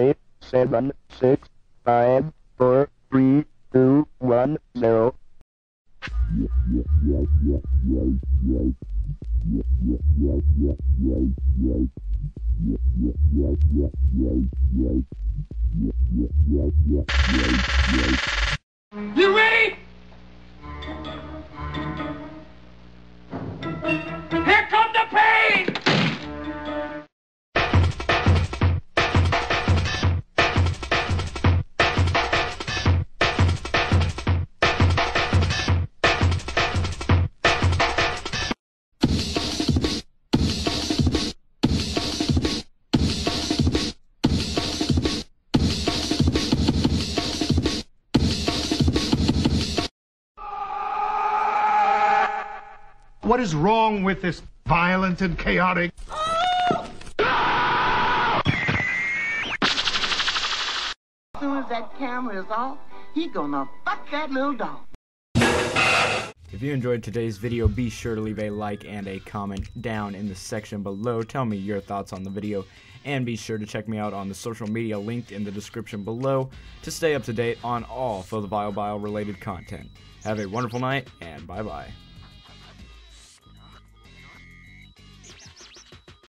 8, 7, 6, 5, 4, 3, 2, 1, 0. You ready? Here comes the pain! What is wrong with this violent and chaotic? Oh! No! As soon as that camera is off, he gonna fuck that little dog. If you enjoyed today's video, be sure to leave a like and a comment down in the section below. Tell me your thoughts on the video, and be sure to check me out on the social media linked in the description below to stay up to date on all For the Vile Bile related content. Have a wonderful night, and bye-bye.